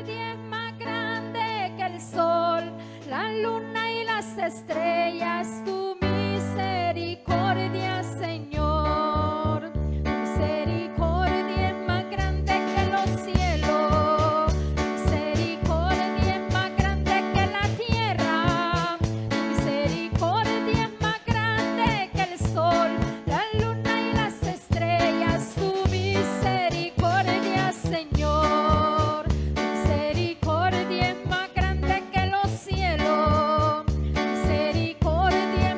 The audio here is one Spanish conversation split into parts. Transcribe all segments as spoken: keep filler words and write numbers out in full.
el día es más grande que el sol, la luna y las estrellas, tu misericordia, Señor. Tu misericordia es más grande que los cielos, tu misericordia es más grande que la tierra, tu misericordia es más grande que el sol, la luna y las estrellas, tu misericordia, Señor. Misericordia es más grande que los cielos, misericordia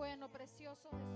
bueno, precioso Jesús.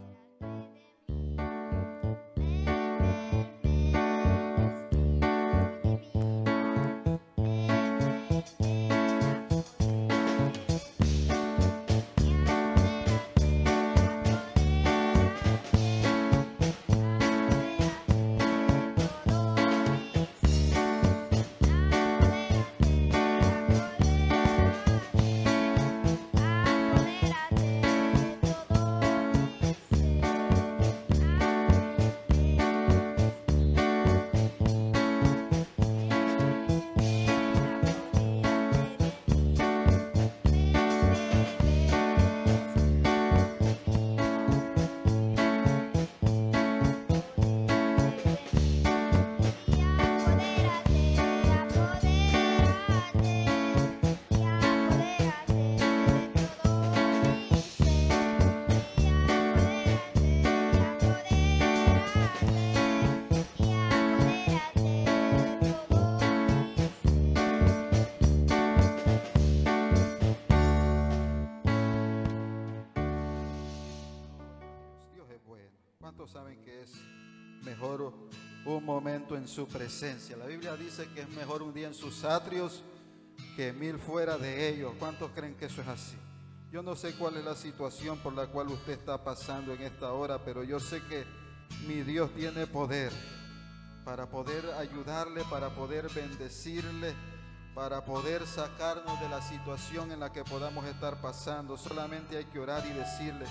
Saben que es mejor un momento en su presencia. La Biblia dice que es mejor un día en sus atrios que mil fuera de ellos. ¿Cuántos creen que eso es así? Yo no sé cuál es la situación por la cual usted está pasando en esta hora, pero yo sé que mi Dios tiene poder para poder ayudarle, para poder bendecirle, para poder sacarnos de la situación en la que podamos estar pasando. Solamente hay que orar y decirle: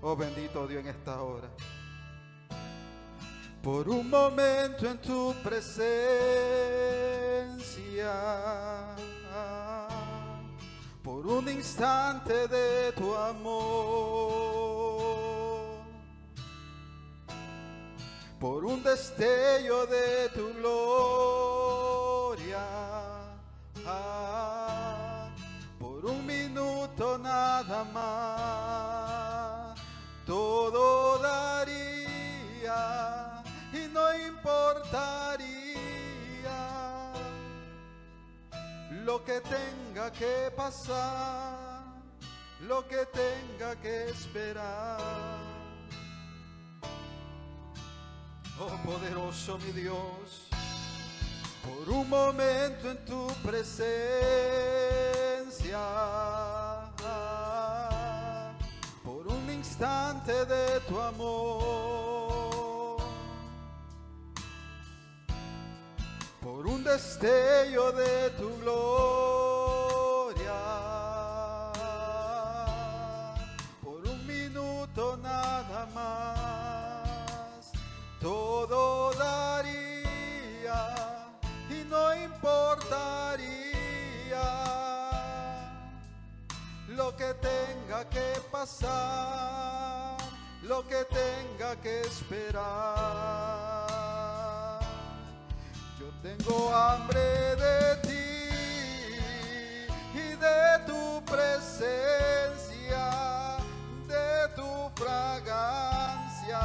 oh bendito Dios, en esta hora, por un momento en tu presencia, por un instante de tu amor, por un destello de tu gloria, por un minuto nada más, todo daría. Y no importaría lo que tenga que pasar, lo que tenga que esperar. Oh poderoso mi Dios, por un momento en tu presencia, por un instante de tu amor, por un destello de tu gloria, por un minuto nada más, todo daría y no importaría lo que tenga que pasar, lo que tenga que esperar. Tengo hambre de ti y de tu presencia, de tu fragancia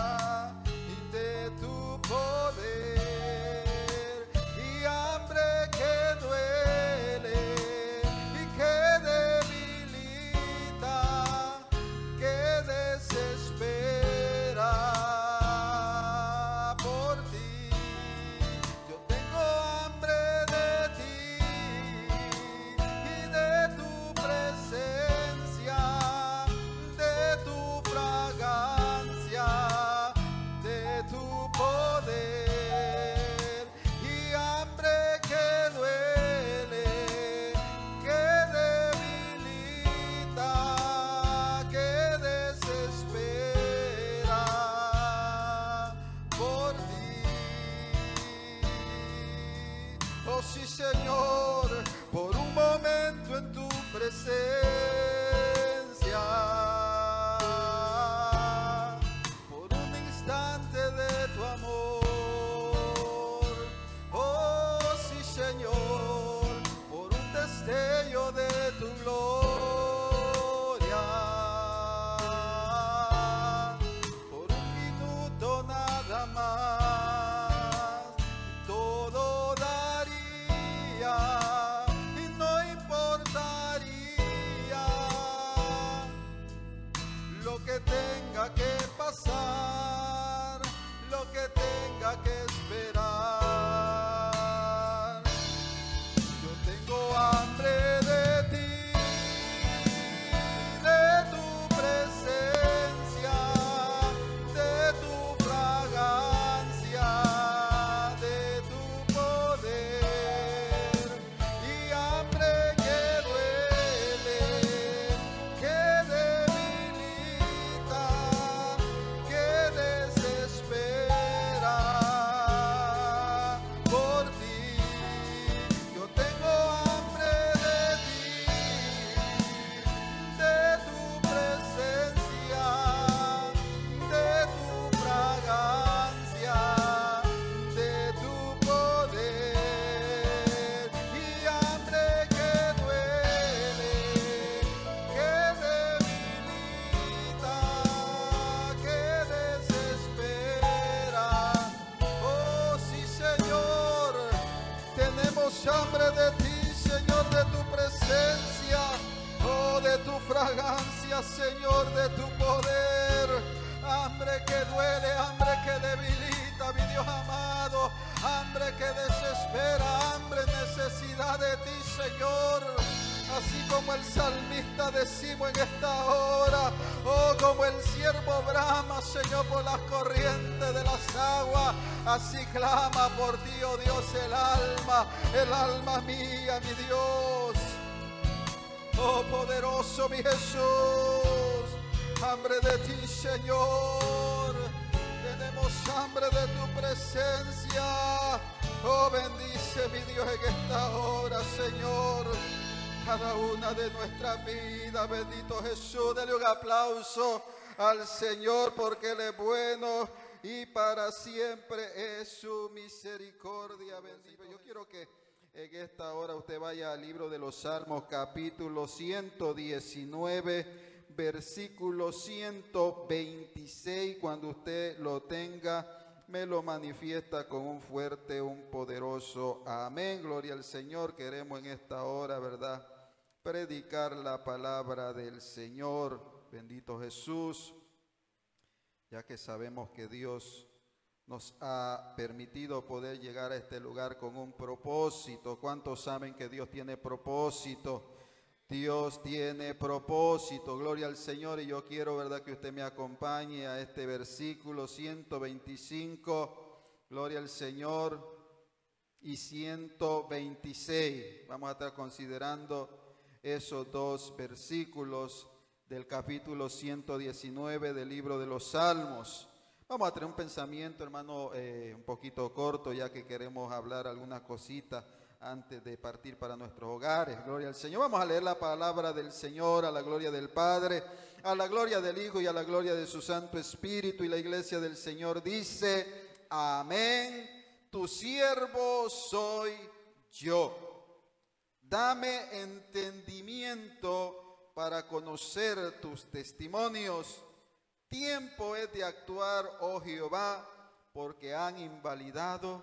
y de tu poder, y hambre que duele y que debilita, que desespera. Senhor Gloria, Señor, de tu poder. Hambre que duele, hambre que debilita, mi Dios amado. Hambre que desespera, hambre, necesidad de ti, Señor. Así como el salmista decimos en esta hora, oh, como el siervo brama, Señor, por las corrientes de las aguas, así clama por ti, oh Dios, el alma, el alma mía, mi Dios. Oh, poderoso mi Jesús, hambre de ti, Señor, tenemos hambre de tu presencia. Oh, bendice mi Dios en esta hora, Señor, cada una de nuestras vidas. Bendito Jesús, dale un aplauso al Señor, porque Él es bueno y para siempre es su misericordia. Bendito. Yo quiero que en esta hora usted vaya al libro de los Salmos, capítulo ciento diecinueve, versículo ciento veintiséis. Cuando usted lo tenga, me lo manifiesta con un fuerte, un poderoso amén. Gloria al Señor. Queremos en esta hora, ¿verdad?, predicar la palabra del Señor. Bendito Jesús, ya que sabemos que Dios nos ha permitido poder llegar a este lugar con un propósito. ¿Cuántos saben que Dios tiene propósito? Dios tiene propósito. Gloria al Señor. Y yo quiero, ¿verdad?, que usted me acompañe a este versículo ciento veinticinco, gloria al Señor, y ciento veintiséis. Vamos a estar considerando esos dos versículos del capítulo ciento diecinueve del libro de los Salmos. Vamos a tener un pensamiento, hermano, eh, un poquito corto, ya que queremos hablar algunas cositas antes de partir para nuestros hogares. Gloria al Señor. Vamos a leer la palabra del Señor, a la gloria del Padre, a la gloria del Hijo y a la gloria de su Santo Espíritu. Y la iglesia del Señor dice, amén. Tu siervo soy yo. Dame entendimiento para conocer tus testimonios. Tiempo es de actuar, oh Jehová, porque han invalidado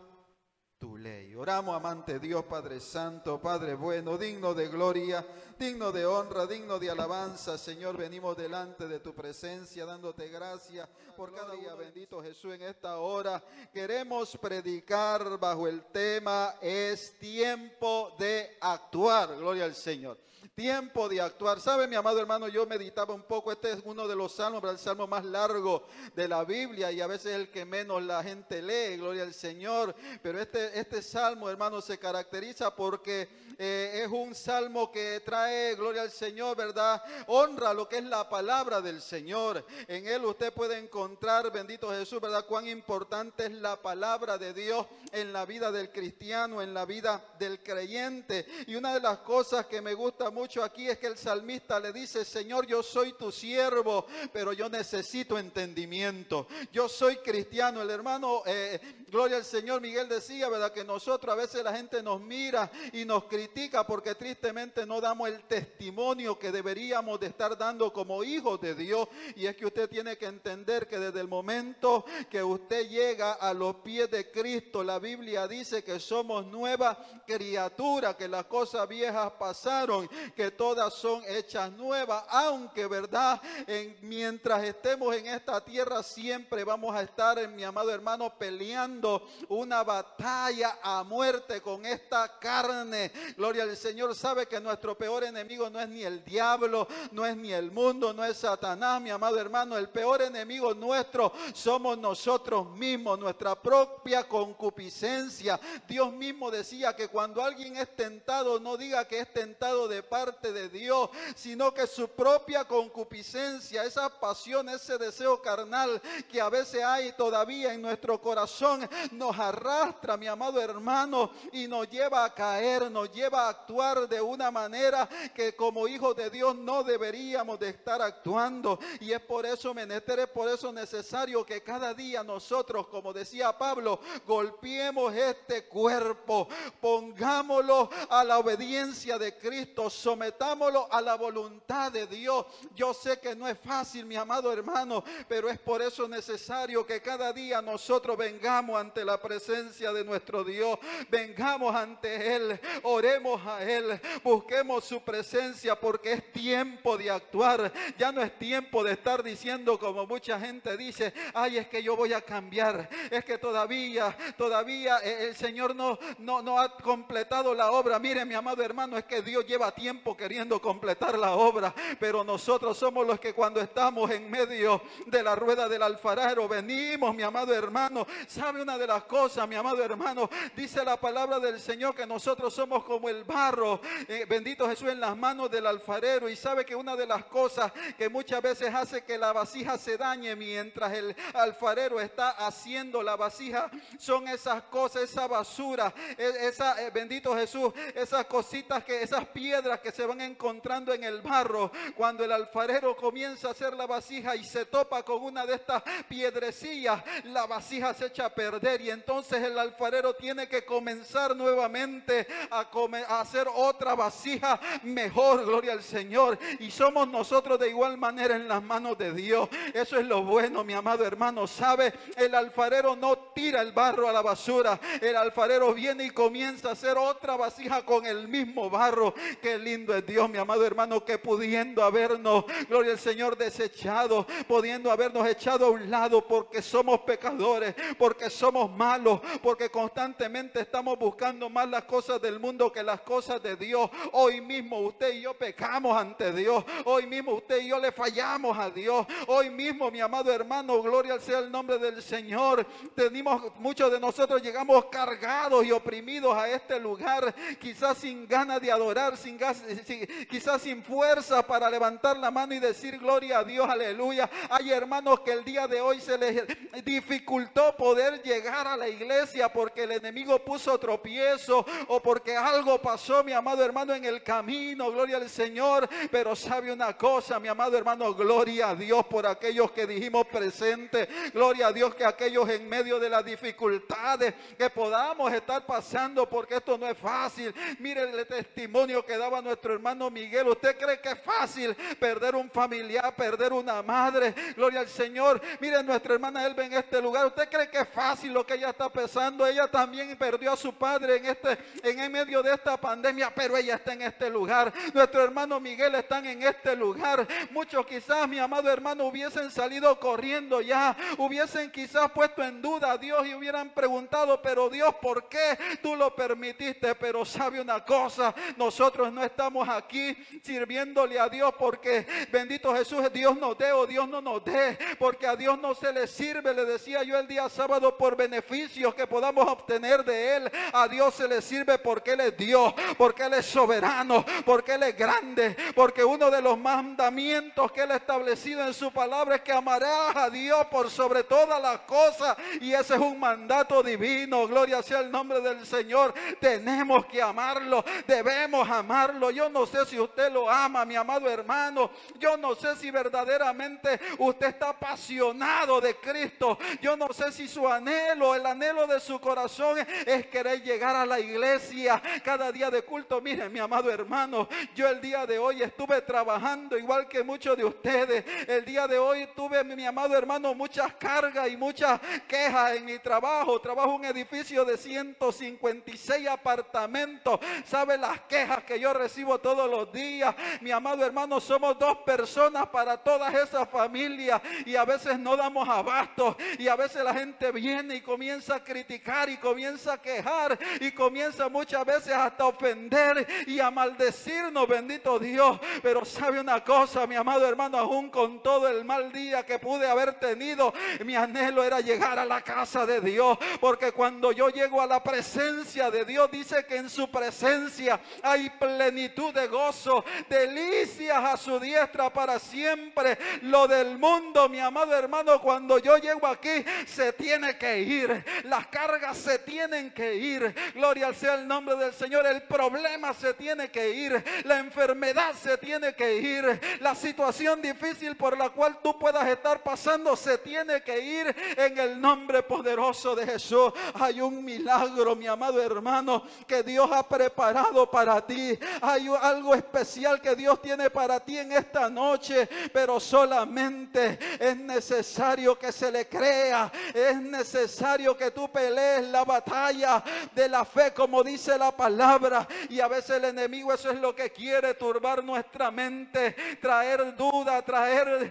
tu ley. Oramos, amante Dios, Padre Santo, Padre bueno, digno de gloria, digno de honra, digno de alabanza. Señor, venimos delante de tu presencia dándote gracias por cada día. Bendito Jesús, en esta hora queremos predicar bajo el tema: es tiempo de actuar. Gloria al Señor. Tiempo de actuar. ¿Sabe, mi amado hermano? Yo meditaba un poco. Este es uno de los salmos, pero el salmo más largo de la Biblia, y a veces el que menos la gente lee. Gloria al Señor. Pero este, este salmo, hermano, se caracteriza porque eh, es un salmo que trae, gloria al Señor, ¿verdad?, honra lo que es la palabra del Señor. En él usted puede encontrar, bendito Jesús, ¿verdad?, cuán importante es la palabra de Dios en la vida del cristiano, en la vida del creyente. Y una de las cosas que me gusta mucho mucho aquí es que el salmista le dice: Señor, yo soy tu siervo, pero yo necesito entendimiento. Yo soy cristiano. El hermano, eh, gloria al Señor, Miguel decía, ¿verdad?, que nosotros a veces la gente nos mira y nos critica porque tristemente no damos el testimonio que deberíamos de estar dando como hijos de Dios. Y es que usted tiene que entender que desde el momento que usted llega a los pies de Cristo, la Biblia dice que somos nueva criatura, que las cosas viejas pasaron, que todas son hechas nuevas. Aunque, verdad, en, mientras estemos en esta tierra siempre vamos a estar, mi amado hermano, peleando una batalla a muerte con esta carne. Gloria al Señor. Sabe que nuestro peor enemigo no es ni el diablo, no es ni el mundo, no es Satanás, mi amado hermano. El peor enemigo nuestro somos nosotros mismos, nuestra propia concupiscencia. Dios mismo decía que cuando alguien es tentado, no diga que es tentado de parte de Dios, sino que su propia concupiscencia, esa pasión, ese deseo carnal que a veces hay todavía en nuestro corazón, nos arrastra, mi amado hermano, y nos lleva a caer, nos lleva a actuar de una manera que como hijos de Dios no deberíamos de estar actuando. Y es por eso menester, es por eso necesario que cada día nosotros, como decía Pablo, golpeemos este cuerpo, pongámoslo a la obediencia de Cristo. sometámoslo a la voluntad de Dios. Yo sé que no es fácil, mi amado hermano, pero es por eso necesario que cada día nosotros vengamos ante la presencia de nuestro Dios, vengamos ante Él, oremos a Él, busquemos su presencia, porque es tiempo de actuar. Ya no es tiempo de estar diciendo, como mucha gente dice, ay, es que yo voy a cambiar, es que todavía, todavía el Señor no, no, no ha completado la obra. Mire, mi amado hermano, es que Dios lleva tiempo queriendo completar la obra, pero nosotros somos los que cuando estamos en medio de la rueda del alfarero, venimos, mi amado hermano. ¿Sabe una de las cosas, mi amado hermano? Dice la palabra del Señor que nosotros somos como el barro, eh, bendito Jesús, en las manos del alfarero. Y sabe que una de las cosas que muchas veces hace que la vasija se dañe mientras el alfarero está haciendo la vasija, son esas cosas, esa basura, esa, eh, bendito Jesús, esas cositas, que esas piedras que se van encontrando en el barro. Cuando el alfarero comienza a hacer la vasija y se topa con una de estas piedrecillas, la vasija se echa a perder, y entonces el alfarero tiene que comenzar nuevamente a, come, a hacer otra vasija mejor, gloria al Señor. Y somos nosotros de igual manera en las manos de Dios. Eso es lo bueno, mi amado hermano. Sabe, el alfarero no tira el barro a la basura, el alfarero viene y comienza a hacer otra vasija con el mismo barro. Qué lindo es Dios, mi amado hermano, que pudiendo habernos, gloria al Señor, desechado, pudiendo habernos echado a un lado porque somos pecadores, porque somos malos, porque constantemente estamos buscando más las cosas del mundo que las cosas de Dios. Hoy mismo usted y yo pecamos ante Dios, hoy mismo usted y yo le fallamos a Dios, hoy mismo, mi amado hermano, gloria sea el nombre del Señor, tenemos, muchos de nosotros llegamos cargados y oprimidos a este lugar, quizás sin ganas de adorar, sin, sin quizás sin fuerza para levantar la mano y decir gloria a Dios, aleluya. Hay hermanos que el día de hoy se les dificultó poder llegar a la iglesia porque el enemigo puso tropiezo o porque algo pasó, mi amado hermano, en el camino, gloria al Señor. Pero sabe una cosa, mi amado hermano, gloria a Dios por aquellos que dijimos presente, gloria a Dios que aquellos en medio de las dificultades que podamos estar pasando, porque esto no es fácil. Mire el testimonio que daba nuestro hermano Miguel. ¿Usted cree que es fácil perder un familiar, perder una madre? Gloria al Señor. Mire nuestra hermana Elba en este lugar. ¿Usted cree que es fácil lo que ella está pasando? Ella también perdió a su padre en este, en el medio de esta pandemia, pero ella está en este lugar. Nuestro hermano Miguel está en este lugar. Muchos quizás, mi amado hermano, hubiesen salido corriendo ya, hubiesen quizás puesto en duda a Dios y hubieran preguntado, pero Dios, ¿por qué tú lo permitiste? Pero sabe una cosa, nosotros no estamos aquí sirviéndole a Dios porque bendito Jesús, Dios nos dé o Dios no nos dé, porque a Dios no se le sirve, le decía yo el día sábado, por beneficios que podamos obtener de Él. A Dios se le sirve porque Él es Dios, porque Él es soberano, porque Él es grande, porque uno de los mandamientos que Él ha establecido en su palabra es que amarás a Dios por sobre todas las cosas, y ese es un mandato divino, gloria sea el nombre del Señor. Tenemos que amarlo, debemos amarlo. Yo no sé si usted lo ama, mi amado hermano, yo no sé si verdaderamente usted está apasionado de Cristo, yo no sé si su anhelo, el anhelo de su corazón es querer llegar a la iglesia cada día de culto. Miren, mi amado hermano, yo el día de hoy estuve trabajando igual que muchos de ustedes. El día de hoy tuve, mi amado hermano, muchas cargas y muchas quejas en mi trabajo. Trabajo en un edificio de ciento cincuenta y seis apartamentos. ¿Sabe las quejas que yo recibo todos los días? Mi amado hermano, somos dos personas para todas esas familias, y a veces no damos abasto, y a veces la gente viene y comienza a criticar y comienza a quejar y comienza muchas veces hasta a ofender y a maldecirnos, bendito Dios. Pero sabe una cosa, mi amado hermano, aún con todo el mal día que pude haber tenido, mi anhelo era llegar a la casa de Dios, porque cuando yo llego a la presencia de Dios, dice que en su presencia hay plenitud de gozo, delicias a su diestra para siempre. Lo del mundo, mi amado hermano, cuando yo llego aquí, se tiene que ir, las cargas se tienen que ir, gloria sea el nombre del Señor, el problema se tiene que ir, la enfermedad se tiene que ir, la situación difícil por la cual tú puedas estar pasando se tiene que ir, en el nombre poderoso poderoso de Jesús, hay un milagro, mi amado hermano, que Dios ha preparado para ti. Hay algo especial que Dios tiene para ti en esta noche, pero solamente es necesario que se le crea. Es necesario que tú pelees la batalla de la fe, como dice la palabra. Y a veces el enemigo, eso es lo que quiere, turbar nuestra mente, traer duda, traer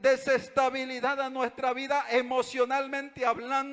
desestabilidad a nuestra vida emocionalmente hablando,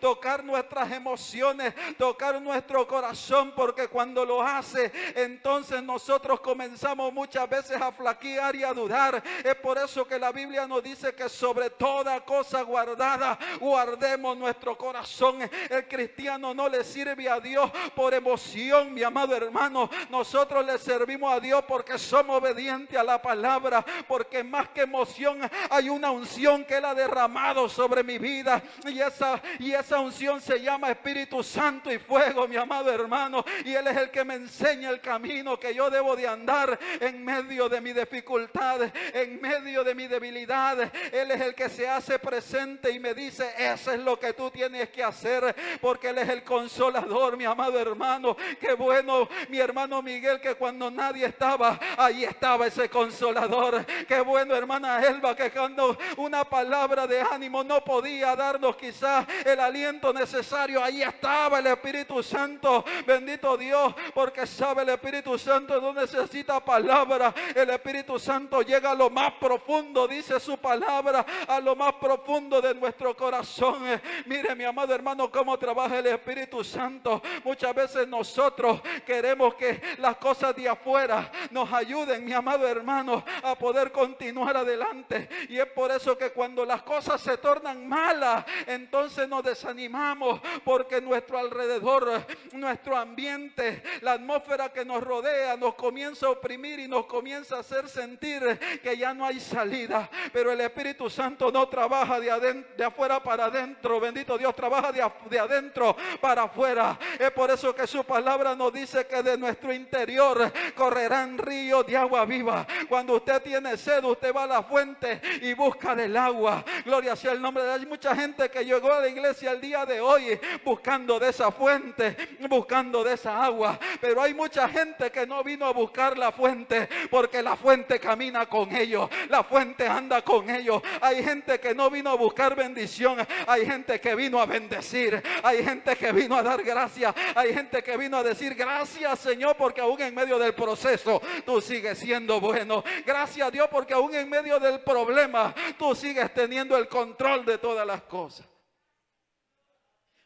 tocar nuestras emociones, tocar nuestro corazón, porque cuando lo hace, entonces nosotros comenzamos muchas veces a flaquear y a dudar. Es por eso que la Biblia nos dice que sobre toda cosa guardada, guardemos nuestro corazón. El cristiano no le sirve a Dios por emoción, mi amado hermano. Nosotros le servimos a Dios porque somos obedientes a la palabra, porque más que emoción hay una unción que Él ha derramado sobre mi vida, y esa, y esa unción se llama Espíritu Santo y fuego, mi amado hermano, y Él es el que me enseña el camino que yo debo de andar en medio de mi dificultad, en medio de mi debilidad. Él es el que se hace presente y me dice: eso es lo que tú tienes que hacer, porque Él es el consolador, mi amado hermano. Qué bueno, mi hermano Miguel, que cuando nadie estaba, ahí estaba ese consolador. Qué bueno, hermana Elba, que cuando una palabra de ánimo no podía darnos quizás el aliento necesario, ahí estaba el Espíritu Santo. Bendito Dios, porque sabe, el Espíritu Santo no necesita palabra. El Espíritu Santo llega a lo más profundo, dice su palabra, a lo más profundo de nuestro corazón. Mire, mi amado hermano, cómo trabaja el Espíritu Santo. Muchas veces nosotros queremos que las cosas de afuera nos ayuden, mi amado hermano, a poder continuar adelante. Y es por eso que cuando las cosas se tornan malas, entonces nos desanimamos, porque nuestro alrededor, nuestro ambiente, la atmósfera que nos rodea, nos comienza a oprimir y nos comienza a hacer sentir que ya no hay salida. Pero el Espíritu Santo no trabaja de, adentro, de afuera para adentro. Bendito Dios, trabaja de, de adentro para afuera. Es por eso que su palabra nos dice que de nuestro interior correrán ríos de agua viva. Cuando usted tiene sed, usted va a la fuente y busca del agua. Gloria sea el nombre de Dios. Hay mucha gente que llegó a la iglesia el día de hoy buscando de esa fuente, buscando de esa agua, pero hay mucha gente que no vino a buscar la fuente, porque la fuente camina con ellos, la fuente anda con ellos. Hay gente que no vino a buscar bendición, hay gente que vino a bendecir, hay gente que vino a dar gracias, hay gente que vino a decir: gracias, Señor, porque aún en medio del proceso tú sigues siendo bueno. Gracias, Dios, porque aún en medio del problema tú sigues teniendo el control de todas las cosas.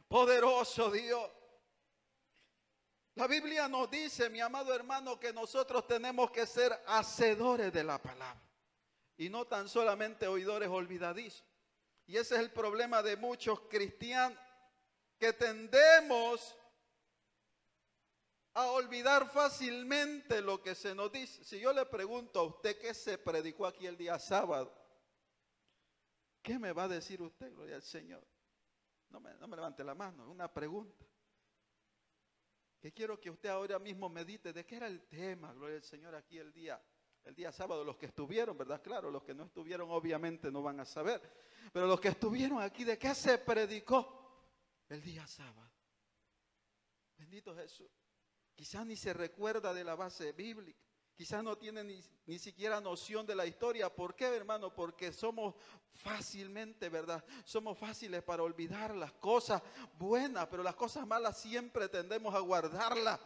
Poderoso Dios. La Biblia nos dice, mi amado hermano, que nosotros tenemos que ser hacedores de la palabra y no tan solamente oidores olvidadizos. Y ese es el problema de muchos cristianos, que tendemos a olvidar fácilmente lo que se nos dice. Si yo le pregunto a usted qué se predicó aquí el día sábado, ¿qué me va a decir usted? Gloria al Señor. No me, no me levante la mano, es una pregunta que quiero que usted ahora mismo medite de qué era el tema. Gloria al Señor, aquí el día, el día sábado, los que estuvieron, ¿verdad? Claro, los que no estuvieron obviamente no van a saber, pero los que estuvieron aquí, ¿de qué se predicó el día sábado? Bendito Jesús. Quizás ni se recuerda de la base bíblica, quizás no tiene ni, ni siquiera noción de la historia. ¿Por qué, hermano? Porque somos fácilmente, ¿verdad? Somos fáciles para olvidar las cosas buenas, pero las cosas malas siempre tendemos a guardarlas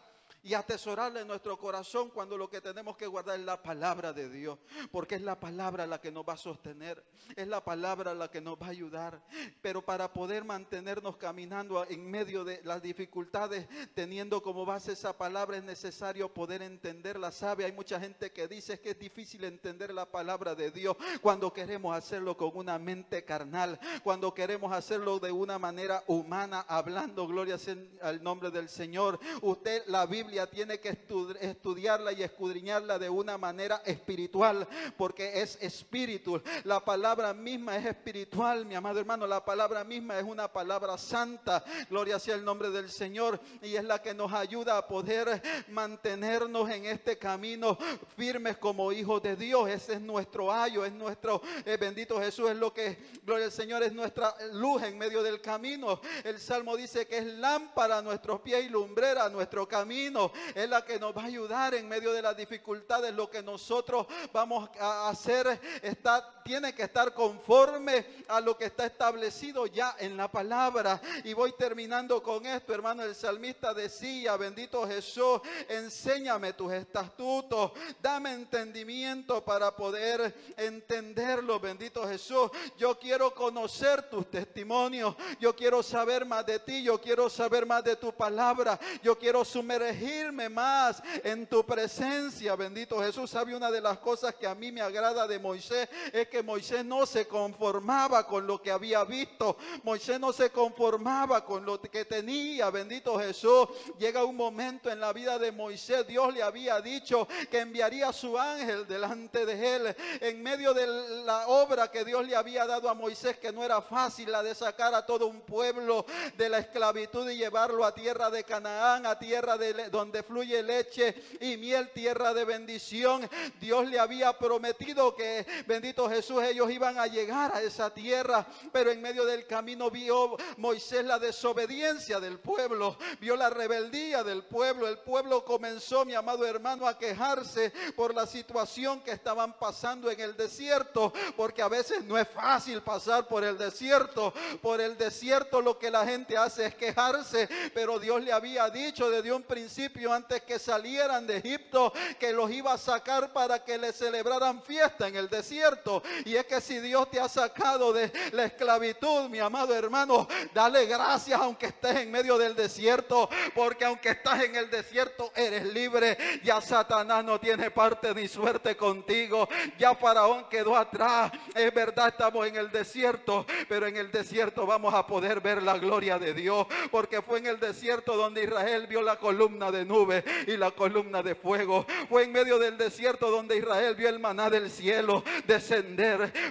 y atesorarla en nuestro corazón, cuando lo que tenemos que guardar es la palabra de Dios, porque es la palabra la que nos va a sostener, es la palabra la que nos va a ayudar. Pero para poder mantenernos caminando en medio de las dificultades, teniendo como base esa palabra, es necesario poder entenderla. Sabe, hay mucha gente que dice que es difícil entender la palabra de Dios, cuando queremos hacerlo con una mente carnal, cuando queremos hacerlo de una manera humana hablando. Gloria al nombre del Señor. Usted, la Biblia Biblia tiene que estu- estudiarla y escudriñarla de una manera espiritual, porque es espíritu. La palabra misma es espiritual, mi amado hermano. La palabra misma es una palabra santa. Gloria sea el nombre del Señor, y es la que nos ayuda a poder mantenernos en este camino firmes como hijos de Dios. Ese es nuestro ayo, es nuestro, eh, bendito Jesús, es lo que, gloria al Señor, es nuestra luz en medio del camino. El Salmo dice que es lámpara a nuestros pies y lumbrera a nuestro camino. Es la que nos va a ayudar en medio de las dificultades. Lo que nosotros vamos a hacer está, tiene que estar conforme a lo que está establecido ya en la palabra. Y voy terminando con esto, hermano. El salmista decía, bendito Jesús, enséñame tus estatutos, dame entendimiento para poder entenderlo, bendito Jesús. Yo quiero conocer tus testimonios, yo quiero saber más de ti, yo quiero saber más de tu palabra, yo quiero sumergirme más en tu presencia, bendito Jesús. ¿Sabe? Una de las cosas que a mí me agrada de Moisés es que Moisés no se conformaba con lo que había visto. Moisés no se conformaba con lo que tenía, bendito Jesús. Llega un momento en la vida de Moisés, Dios le había dicho que enviaría a su ángel delante de él, en medio de la obra que Dios le había dado a Moisés, que no era fácil, la de sacar a todo un pueblo de la esclavitud y llevarlo a tierra de Canaán, a tierra de, donde fluye leche y miel, tierra de bendición. Dios le había prometido que, bendito Jesús, ellos iban a llegar a esa tierra, pero en medio del camino vio Moisés la desobediencia del pueblo, vio la rebeldía del pueblo. El pueblo comenzó, mi amado hermano, a quejarse por la situación que estaban pasando en el desierto, porque a veces no es fácil pasar por el desierto. Por el desierto lo que la gente hace es quejarse, pero Dios le había dicho desde un principio, antes que salieran de Egipto, que los iba a sacar para que le celebraran fiesta en el desierto. Y es que si Dios te ha sacado de la esclavitud, mi amado hermano, dale gracias aunque estés en medio del desierto, porque aunque estás en el desierto eres libre. Ya Satanás no tiene parte ni suerte contigo, ya Faraón quedó atrás. Es verdad, estamos en el desierto, pero en el desierto vamos a poder ver la gloria de Dios, porque fue en el desierto donde Israel vio la columna de nube y la columna de fuego. Fue en medio del desierto donde Israel vio el maná del cielo descender.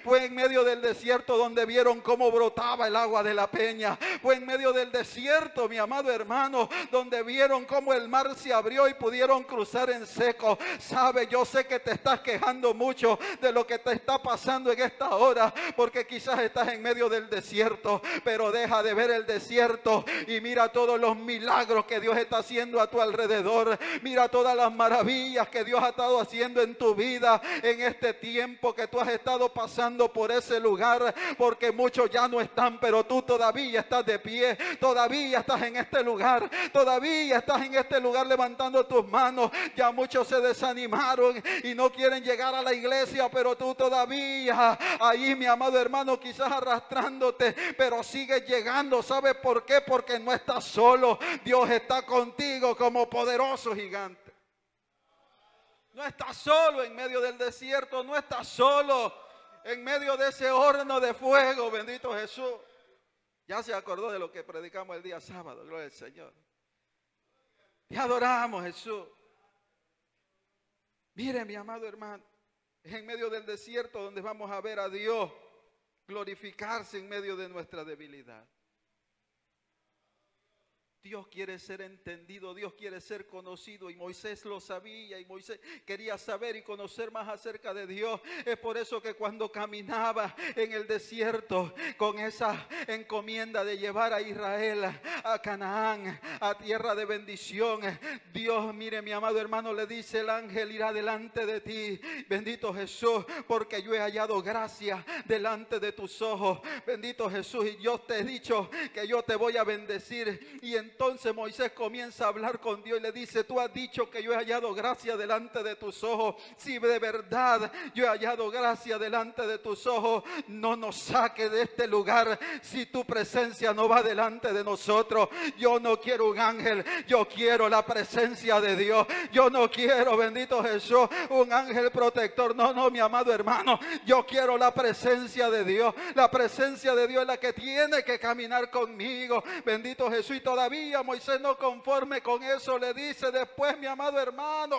Fue en medio del desierto donde vieron cómo brotaba el agua de la peña. Fue en medio del desierto, mi amado hermano, donde vieron cómo el mar se abrió y pudieron cruzar en seco. Sabe, yo sé que te estás quejando mucho de lo que te está pasando en esta hora, porque quizás estás en medio del desierto, pero deja de ver el desierto y mira todos los milagros que Dios está haciendo a tu alrededor. Mira todas las maravillas que Dios ha estado haciendo en tu vida en este tiempo que tú has estado pasando por ese lugar, porque muchos ya no están, pero tú todavía estás de pie, todavía estás en este lugar, todavía estás en este lugar levantando tus manos. Ya muchos se desanimaron y no quieren llegar a la iglesia, pero tú todavía ahí, mi amado hermano, quizás arrastrándote, pero sigues llegando. ¿Sabes por qué? Porque no estás solo, Dios está contigo como poderoso gigante. No estás solo en medio del desierto, no estás solo en medio de ese horno de fuego, bendito Jesús. Ya se acordó de lo que predicamos el día sábado, gloria al Señor. Te adoramos, Jesús. Mire, mi amado hermano, es en medio del desierto donde vamos a ver a Dios glorificarse en medio de nuestra debilidad. Dios quiere ser entendido, Dios quiere ser conocido, y Moisés lo sabía, y Moisés quería saber y conocer más acerca de Dios. Es por eso que cuando caminaba en el desierto con esa encomienda de llevar a Israel a Canaán, a tierra de bendición, Dios, mire, mi amado hermano, le dice: el ángel irá delante de ti, bendito Jesús, porque yo he hallado gracia delante de tus ojos, bendito Jesús, y yo te he dicho que yo te voy a bendecir. Y en Entonces Moisés comienza a hablar con Dios y le dice: tú has dicho que yo he hallado gracia delante de tus ojos. Si de verdad yo he hallado gracia delante de tus ojos, no nos saques de este lugar si tu presencia no va delante de nosotros. Yo no quiero un ángel, yo quiero la presencia de Dios. Yo no quiero, bendito Jesús, un ángel protector. No, no, mi amado hermano, yo quiero la presencia de Dios. La presencia de Dios es la que tiene que caminar conmigo, bendito Jesús. Y todavía Todavía Moisés, no conforme con eso, le dice después: mi amado hermano,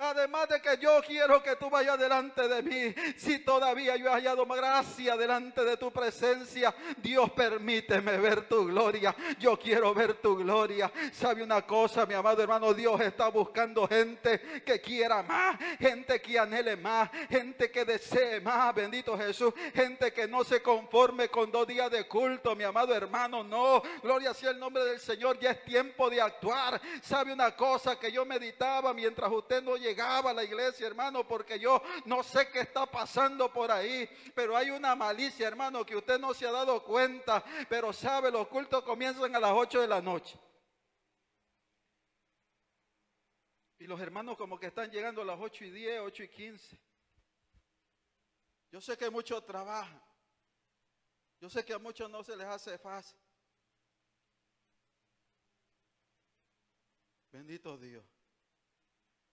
además de que yo quiero que tú vayas delante de mí, si todavía yo he hallado gracia delante de tu presencia, Dios, permíteme ver tu gloria. Yo quiero ver tu gloria. ¿Sabe una cosa, mi amado hermano? Dios está buscando gente que quiera más, gente que anhele más, gente que desee más, bendito Jesús, gente que no se conforme con dos días de culto, mi amado hermano, no. Gloria sea el nombre del Señor, ya es tiempo de actuar. ¿Sabe una cosa que yo meditaba mientras usted no llegaba a la iglesia, hermano? Porque yo no sé qué está pasando por ahí, pero hay una malicia, hermano, que usted no se ha dado cuenta. Pero sabe, los cultos comienzan a las ocho de la noche y los hermanos como que están llegando a las ocho y diez, ocho y quince. Yo sé que muchos trabajan, yo sé que a muchos no se les hace fácil. Bendito Dios.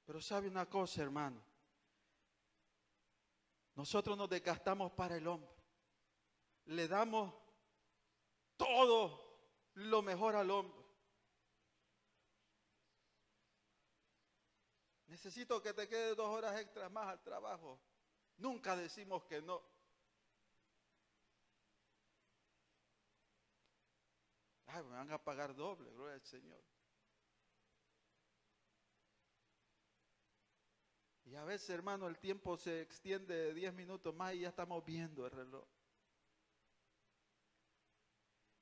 Pero sabe una cosa, hermano, nosotros nos desgastamos para el hombre, le damos todo lo mejor al hombre. Necesito que te quedes dos horas extras más al trabajo. Nunca decimos que no. Ay, me van a pagar doble, gloria al Señor. Y a veces, hermano, el tiempo se extiende de diez minutos más y ya estamos viendo el reloj.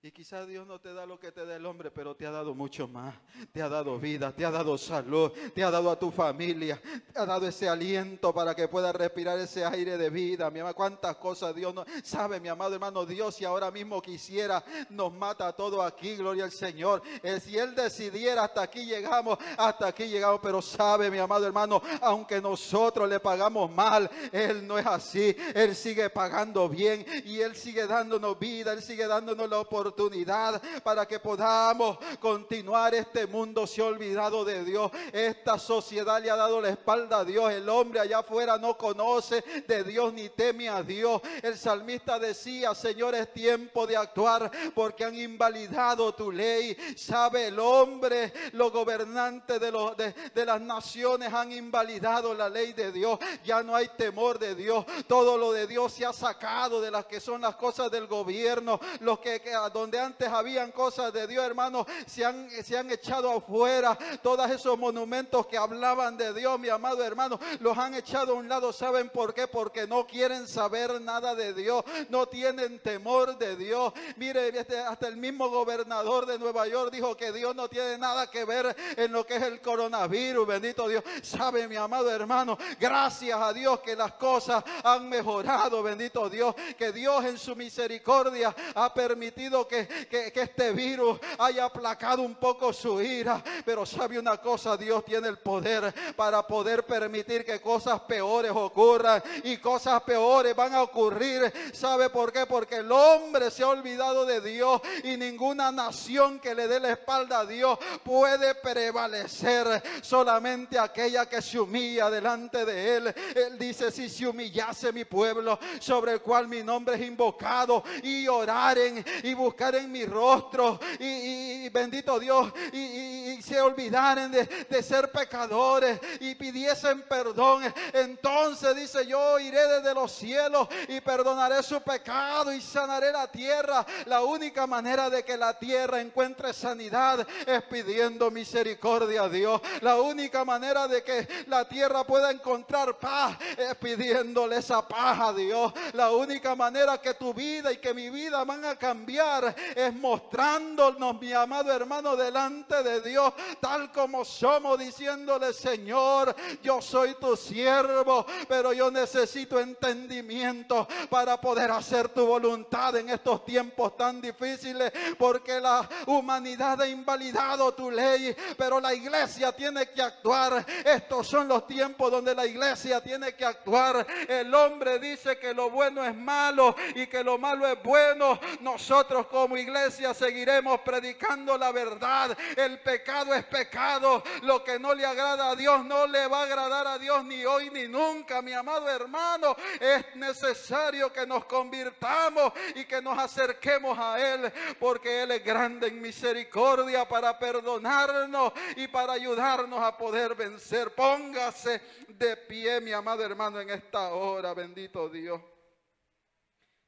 Y quizás Dios no te da lo que te da el hombre, pero te ha dado mucho más. Te ha dado vida, te ha dado salud, te ha dado a tu familia, te ha dado ese aliento para que puedas respirar ese aire de vida. Mi amado, cuántas cosas Dios no sabe, mi amado hermano. Dios, si ahora mismo quisiera, nos mata a todos aquí, gloria al Señor. Si Él decidiera, hasta aquí llegamos, hasta aquí llegamos. Pero sabe, mi amado hermano, aunque nosotros le pagamos mal, Él no es así. Él sigue pagando bien y Él sigue dándonos vida, Él sigue dándonos la oportunidad. Oportunidad para que podamos continuar. Este mundo se ha olvidado de Dios, esta sociedad le ha dado la espalda a Dios, el hombre allá afuera no conoce de Dios ni teme a Dios. El salmista decía: Señor, es tiempo de actuar porque han invalidado tu ley. Sabe, el hombre, los gobernantes de, los, de, de las naciones han invalidado la ley de Dios. Ya no hay temor de Dios, todo lo de Dios se ha sacado de las que son las cosas del gobierno. Los que, que donde antes habían cosas de Dios, hermano, se han, se han echado afuera. Todos esos monumentos que hablaban de Dios, mi amado hermano, los han echado a un lado. ¿Saben por qué? Porque no quieren saber nada de Dios, no tienen temor de Dios. Mire, hasta el mismo gobernador de Nueva York dijo que Dios no tiene nada que ver en lo que es el coronavirus, bendito Dios. ¿Sabe, mi amado hermano? Gracias a Dios que las cosas han mejorado, bendito Dios, que Dios en su misericordia ha permitido Que, que, que este virus haya aplacado un poco su ira. Pero sabe una cosa, Dios tiene el poder para poder permitir que cosas peores ocurran, y cosas peores van a ocurrir. ¿Sabe por qué? Porque el hombre se ha olvidado de Dios, y ninguna nación que le dé la espalda a Dios puede prevalecer, solamente aquella que se humilla delante de Él. Él dice: si se humillase mi pueblo, sobre el cual mi nombre es invocado, y oraren y buscaren en mi rostro, y, y, y bendito Dios, y, y, y se olvidaren de, de ser pecadores y pidiesen perdón, entonces dice: yo iré desde los cielos y perdonaré su pecado y sanaré la tierra. La única manera de que la tierra encuentre sanidad es pidiendo misericordia a Dios. La única manera de que la tierra pueda encontrar paz es pidiéndole esa paz a Dios. La única manera que tu vida y que mi vida van a cambiar es mostrándonos, mi amado hermano, delante de Dios tal como somos, diciéndole: Señor, yo soy tu siervo, pero yo necesito entendimiento para poder hacer tu voluntad en estos tiempos tan difíciles, porque la humanidad ha invalidado tu ley, pero la iglesia tiene que actuar. Estos son los tiempos donde la iglesia tiene que actuar. El hombre dice que lo bueno es malo y que lo malo es bueno. Nosotros como iglesia seguiremos predicando la verdad. El pecado pecado es pecado. Lo que no le agrada a Dios no le va a agradar a Dios ni hoy ni nunca, mi amado hermano. Es necesario que nos convirtamos y que nos acerquemos a Él, porque Él es grande en misericordia para perdonarnos y para ayudarnos a poder vencer. Póngase de pie, mi amado hermano, en esta hora. Bendito Dios,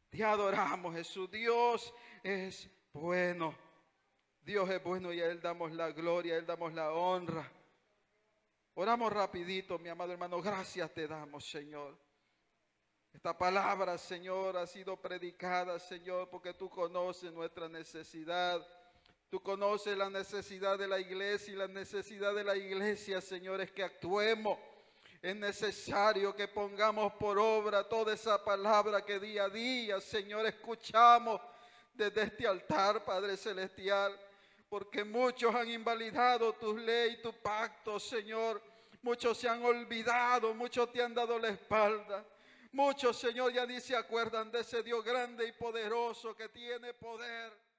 te adoramos, Jesús. Dios es bueno. Dios es bueno y a Él damos la gloria, a Él damos la honra. Oramos rapidito, mi amado hermano. Gracias te damos, Señor. Esta palabra, Señor, ha sido predicada, Señor, porque Tú conoces nuestra necesidad. Tú conoces la necesidad de la iglesia, y la necesidad de la iglesia, Señor, es que actuemos. Es necesario que pongamos por obra toda esa palabra que día a día, Señor, escuchamos desde este altar, Padre Celestial, porque muchos han invalidado tu ley, tu pacto, Señor. Muchos se han olvidado, muchos te han dado la espalda. Muchos, Señor, ya ni se acuerdan de ese Dios grande y poderoso que tiene poder.